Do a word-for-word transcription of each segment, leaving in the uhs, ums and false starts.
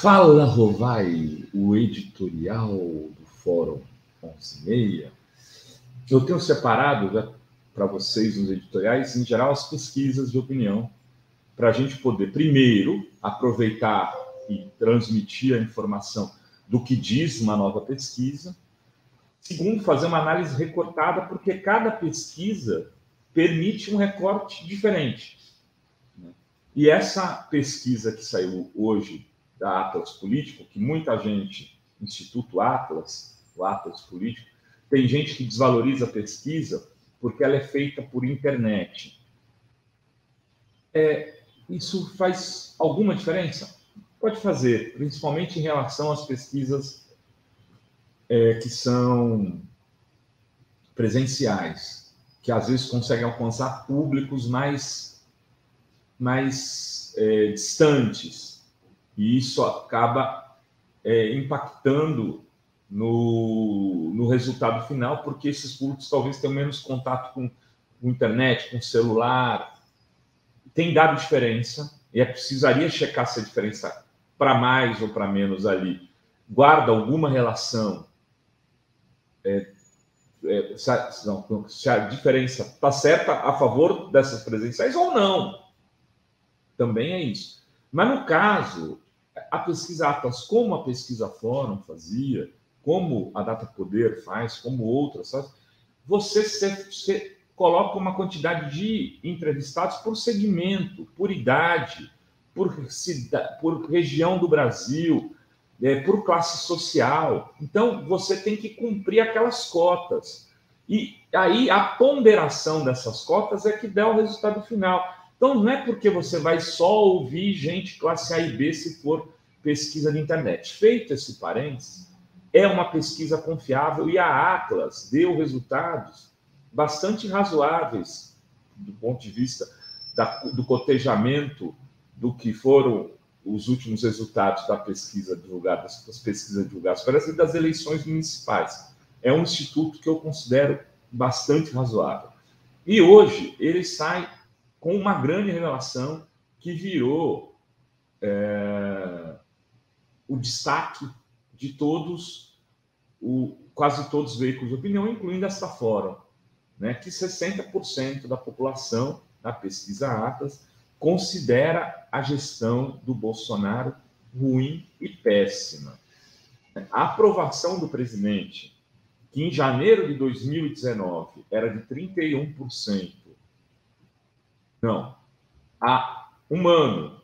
Fala, Rovai, o editorial do Fórum onze e meia. Eu tenho separado, né, para vocês nos editoriais, em geral, as pesquisas de opinião, para a gente poder, primeiro, aproveitar e transmitir a informação do que diz uma nova pesquisa. Segundo, fazer uma análise recortada, porque cada pesquisa permite um recorte diferente. E essa pesquisa que saiu hoje da Atlas Político, que muita gente, Instituto Atlas, o Atlas Político, tem gente que desvaloriza a pesquisa porque ela é feita por internet. É, isso faz alguma diferença? Pode fazer, principalmente em relação às pesquisas é, que são presenciais, que às vezes conseguem alcançar públicos mais, mais é, distantes. E isso acaba é, impactando no, no resultado final, porque esses públicos talvez tenham menos contato com, com internet, com celular. Tem dado diferença, e é, precisaria checar se a diferença para mais ou para menos ali guarda alguma relação. É, é, se, a, não, se a diferença está certa a favor dessas presenciais ou não. Também é isso. Mas, no caso, a pesquisa Atlas, como a pesquisa Fórum fazia, como a Data Poder faz, como outras, faz, você, você coloca uma quantidade de entrevistados por segmento, por idade, por, cida, por região do Brasil, É, por classe social. Então, você tem que cumprir aquelas cotas. E aí, a ponderação dessas cotas é que dá o resultado final. Então, não é porque você vai só ouvir gente classe A e B se for pesquisa de internet. Feito esse parênteses, é uma pesquisa confiável e a Atlas deu resultados bastante razoáveis do ponto de vista da, do cotejamento do que foram os últimos resultados da pesquisa divulgada, das pesquisas divulgadas, parece das eleições municipais. É um instituto que eu considero bastante razoável. E hoje ele sai com uma grande revelação que virou é, o destaque de todos, o, quase todos os veículos de opinião, incluindo esta Fórum, né, que sessenta por cento da população, na pesquisa Atlas, considera a gestão do Bolsonaro ruim e péssima. A aprovação do presidente, que em janeiro de dois mil e dezenove era de trinta e um por cento, não, há um ano,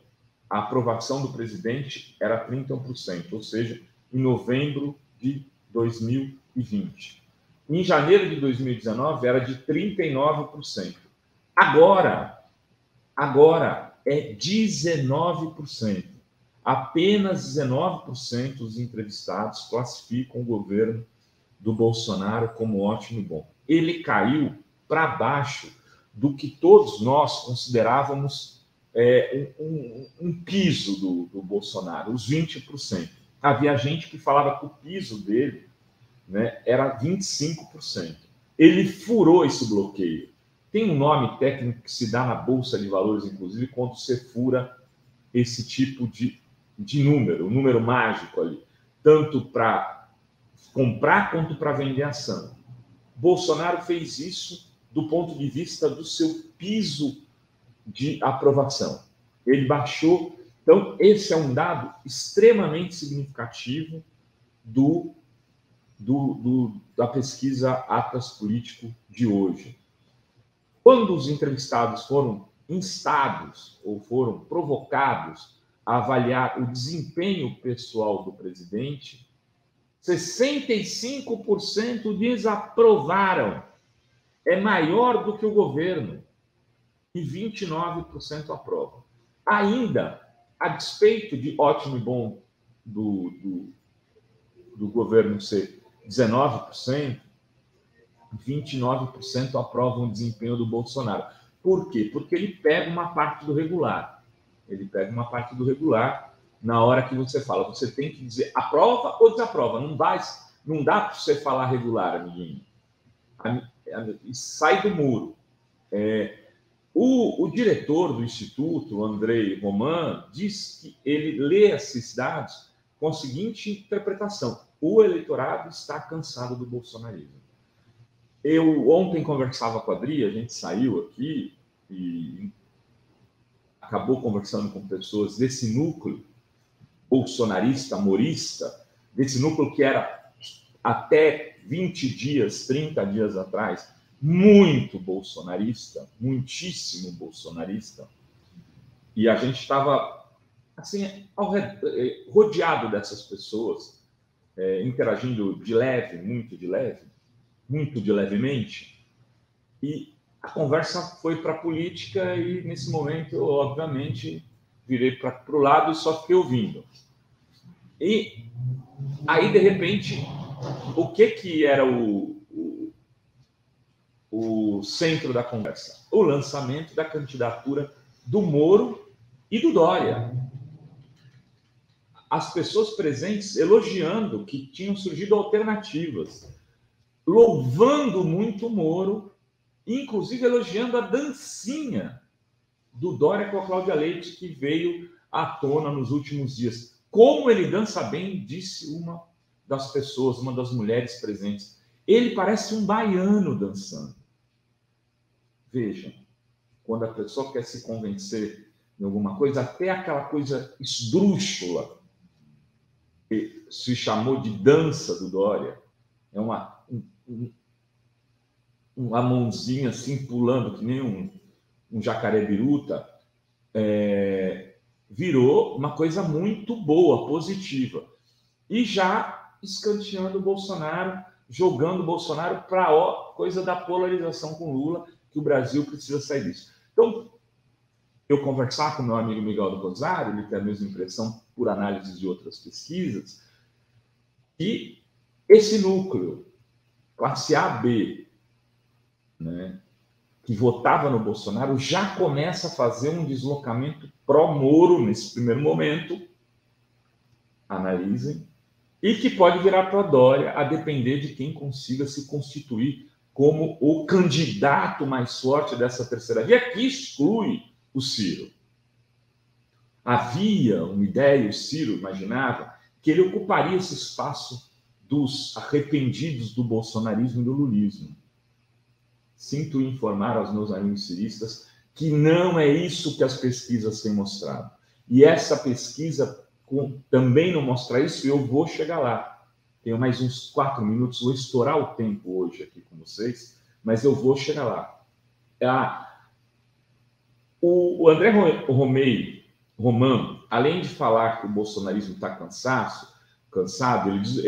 a aprovação do presidente era trinta e um por cento, ou seja, em novembro de dois mil e vinte. Em janeiro de dois mil e dezenove era de trinta e nove por cento. Agora, Agora, é dezenove por cento. Apenas dezenove por cento dos entrevistados classificam o governo do Bolsonaro como ótimo e bom. Ele caiu para baixo do que todos nós considerávamos é, um, um, um piso do, do Bolsonaro, os vinte por cento. Havia gente que falava que o piso dele, né, era vinte e cinco por cento. Ele furou esse bloqueio. Tem um nome técnico que se dá na Bolsa de Valores, inclusive, quando você fura esse tipo de, de número, um número mágico ali, tanto para comprar quanto para vender ação. Bolsonaro fez isso do ponto de vista do seu piso de aprovação. Ele baixou. Então, esse é um dado extremamente significativo do, do, do, da pesquisa Atlas Político de hoje. Quando os entrevistados foram instados ou foram provocados a avaliar o desempenho pessoal do presidente, sessenta e cinco por cento desaprovaram. É maior do que o governo. E vinte e nove por cento aprovam. Ainda, a despeito de ótimo e bom do, do, do governo ser dezenove por cento, vinte e nove por cento aprovam o desempenho do Bolsonaro. Por quê? Porque ele pega uma parte do regular. Ele pega uma parte do regular na hora que você fala. Você tem que dizer aprova ou desaprova. Não dá, não dá para você falar regular, amiguinho. Sai do muro. É, O, o diretor do Instituto, André Romeu, diz que ele lê essas dados com a seguinte interpretação: o eleitorado está cansado do bolsonarismo. Eu ontem conversava com a Adri, a gente saiu aqui e acabou conversando com pessoas desse núcleo bolsonarista, morista, desse núcleo que era até vinte dias, trinta dias atrás, muito bolsonarista, muitíssimo bolsonarista, e a gente estava assim, rodeado dessas pessoas, é, interagindo de leve, muito de leve, muito de levemente, e a conversa foi para a política e, nesse momento, eu, obviamente, virei para o lado e só fiquei ouvindo. E aí, de repente, o que, que era o, o, o centro da conversa? O lançamento da candidatura do Moro e do Dória. As pessoas presentes elogiando que tinham surgido alternativas, louvando muito o Moro, inclusive elogiando a dancinha do Dória com a Cláudia Leite, que veio à tona nos últimos dias. Como ele dança bem, disse uma das pessoas, uma das mulheres presentes. Ele parece um baiano dançando. Veja, quando a pessoa quer se convencer de alguma coisa, até aquela coisa esdrúxula, que se chamou de dança do Dória, é uma... Um, um, uma mãozinha assim, pulando, que nem um, um jacaré biruta, é, virou uma coisa muito boa, positiva. E já escanteando o Bolsonaro, jogando o Bolsonaro para a coisa da polarização com Lula, que o Brasil precisa sair disso. Então, eu conversar com meu amigo Miguel do Rosário, ele tem a mesma impressão por análise de outras pesquisas, e esse núcleo, classe A, B, né, que votava no Bolsonaro, já começa a fazer um deslocamento pró-Moro nesse primeiro momento, analisem, e que pode virar para a Dória, a depender de quem consiga se constituir como o candidato mais forte dessa terceira via, que exclui o Ciro. Havia uma ideia, o Ciro imaginava, que ele ocuparia esse espaço dos arrependidos do bolsonarismo e do lulismo. Sinto informar aos meus amigos ciristas que não é isso que as pesquisas têm mostrado. E essa pesquisa com, também não mostra isso, e eu vou chegar lá. Tenho mais uns quatro minutos, vou estourar o tempo hoje aqui com vocês, mas eu vou chegar lá. Ah, o, o André Romeu Romano, além de falar que o bolsonarismo está cansado, cansado ele diz,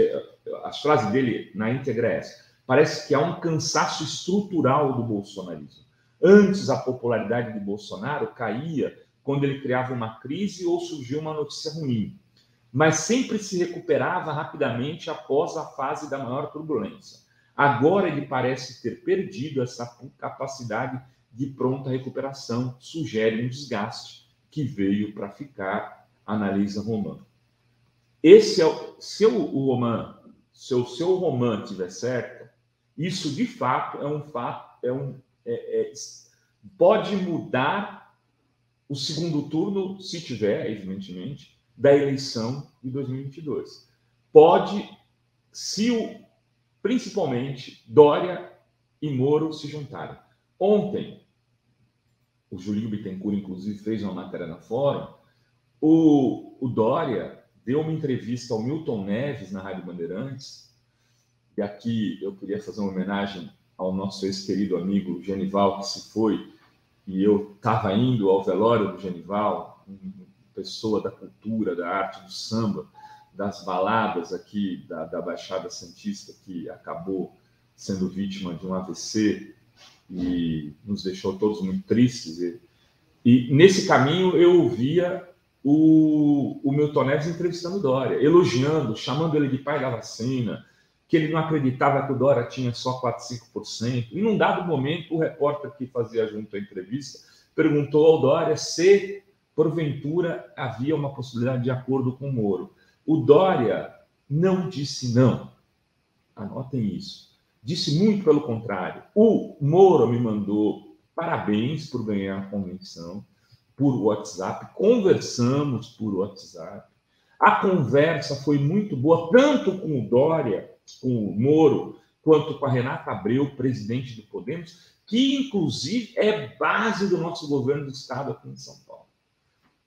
a frase dele na íntegra é essa: parece que há um cansaço estrutural do bolsonarismo. Antes, a popularidade do Bolsonaro caía quando ele criava uma crise ou surgia uma notícia ruim, mas sempre se recuperava rapidamente após a fase da maior turbulência. Agora ele parece ter perdido essa capacidade de pronta recuperação, sugere um desgaste que veio para ficar, analisa Romano. Esse é o seu Romano. Se o seu Romano tiver certo, isso, de fato, é um fato, é um, é, é, pode mudar o segundo turno, se tiver, evidentemente, da eleição de dois mil e vinte e dois. Pode, se o, principalmente Dória e Moro se juntarem. Ontem, o Julinho Bittencourt, inclusive, fez uma matéria na Fórum, o, o Dória deu uma entrevista ao Milton Neves na Rádio Bandeirantes. E aqui eu queria fazer uma homenagem ao nosso ex-querido amigo Genival, que se foi, e eu estava indo ao velório do Genival, uma pessoa da cultura, da arte, do samba, das baladas aqui da, da Baixada Santista, que acabou sendo vítima de um A V C e nos deixou todos muito tristes. E, e nesse caminho eu ouvia o, o Milton Neves entrevistando Dória, elogiando, chamando ele de pai da vacina, que ele não acreditava que o Dória tinha só quatro, cinco por cento. E num dado momento, o repórter que fazia junto à entrevista perguntou ao Dória se, porventura, havia uma possibilidade de acordo com o Moro. O Dória não disse não. Anotem isso. Disse muito pelo contrário. O Moro me mandou parabéns por ganhar a convenção por WhatsApp, conversamos por WhatsApp. A conversa foi muito boa, tanto com o Dória, com o Moro, quanto com a Renata Abreu, presidente do Podemos, que, inclusive, é base do nosso governo do Estado aqui em São Paulo.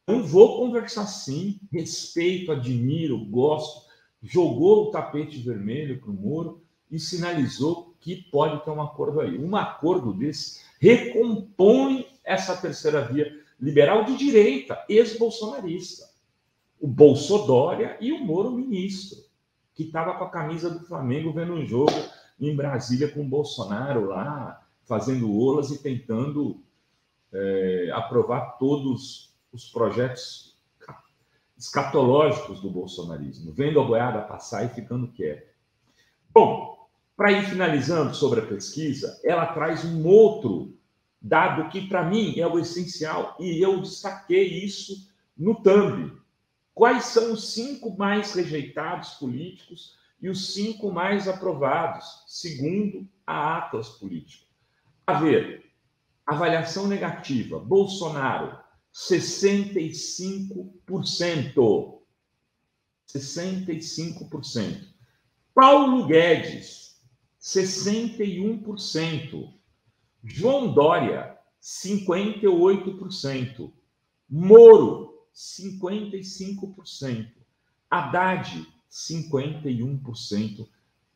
Então, vou conversar sim, respeito, admiro, gosto. Jogou o tapete vermelho para o Moro e sinalizou que pode ter um acordo aí. Um acordo desse recompõe essa terceira via liberal de direita, ex-bolsonarista. O Bolsodória e o Moro ministro, que estava com a camisa do Flamengo vendo um jogo em Brasília com o Bolsonaro lá, fazendo olas e tentando é, aprovar todos os projetos escatológicos do bolsonarismo, vendo a boiada passar e ficando quieto. Bom, para ir finalizando sobre a pesquisa, ela traz um outro dado que, para mim, é o essencial, e eu destaquei isso no thumb. Quais são os cinco mais rejeitados políticos e os cinco mais aprovados, segundo a Atlas Político? A ver, avaliação negativa, Bolsonaro, sessenta e cinco por cento. sessenta e cinco por cento. Paulo Guedes, sessenta e um por cento. João Dória, cinquenta e oito por cento. Moro, cinquenta e cinco por cento. Haddad, cinquenta e um por cento.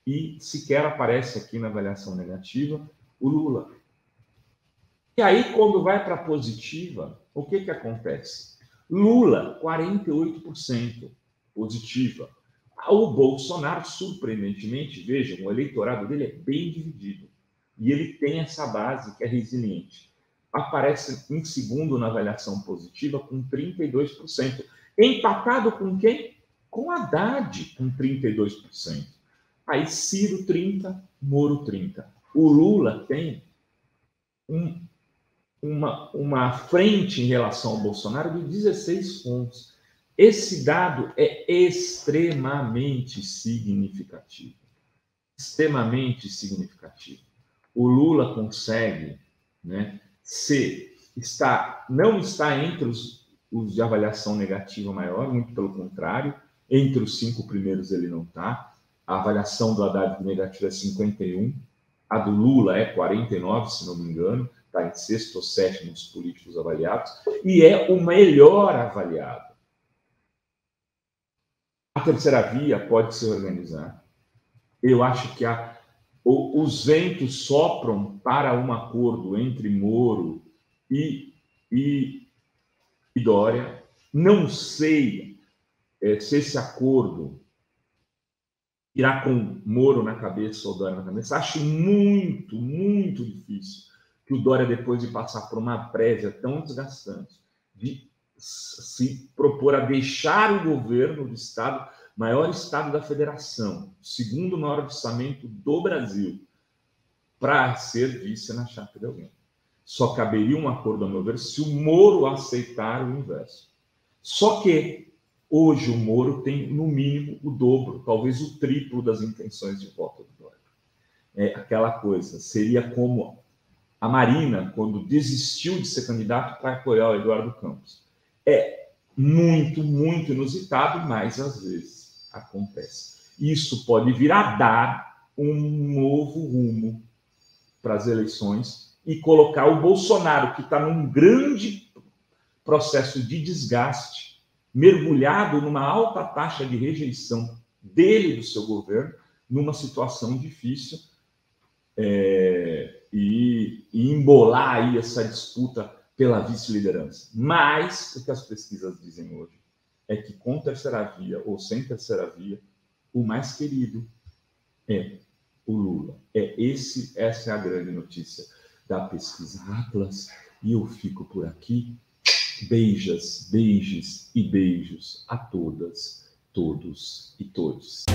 E sequer aparece aqui na avaliação negativa o Lula. E aí, quando vai para a positiva, o que, que acontece? Lula, quarenta e oito por cento positiva. O Bolsonaro, surpreendentemente, vejam, o eleitorado dele é bem dividido. E ele tem essa base que é resiliente. Aparece em segundo na avaliação positiva com trinta e dois por cento. Empatado com quem? Com Haddad, com trinta e dois por cento. Aí Ciro, trinta por cento, Moro, trinta por cento. O Lula tem um, uma, uma frente em relação ao Bolsonaro de dezesseis pontos. Esse dado é extremamente significativo. Extremamente significativo. O Lula consegue, né? Se está, não está entre os, os de avaliação negativa maior, muito pelo contrário, entre os cinco primeiros ele não está. A avaliação do Haddad negativa é cinquenta e um por cento, a do Lula é quarenta e nove por cento, se não me engano, está em sexto ou sétimo dos políticos avaliados, e é o melhor avaliado. A terceira via pode se organizar. Eu acho que a os ventos sopram para um acordo entre Moro e, e, e Dória. Não sei é, se esse acordo irá com Moro na cabeça ou Dória na cabeça. Acho muito, muito difícil que o Dória, depois de passar por uma prévia tão desgastante, de se propor a deixar o governo do Estado, maior Estado da Federação, segundo maior orçamento do Brasil, para ser vice na chapa de alguém. Só caberia um acordo, a meu ver, se o Moro aceitar o inverso. Só que hoje o Moro tem, no mínimo, o dobro, talvez o triplo das intenções de voto do Dória. É aquela coisa, seria como a Marina, quando desistiu de ser candidato para apoiar o Eduardo Campos. É muito, muito inusitado, mas às vezes acontece. Isso pode vir a dar um novo rumo para as eleições e colocar o Bolsonaro, que está num grande processo de desgaste, mergulhado numa alta taxa de rejeição dele e do seu governo, numa situação difícil, é, e, e embolar aí essa disputa pela vice-liderança. Mas o que as pesquisas dizem hoje é que com terceira via ou sem terceira via, o mais querido é o Lula. É esse, essa é a grande notícia da pesquisa Atlas. E eu fico por aqui. Beijas, beijos e beijos a todas, todos e todos.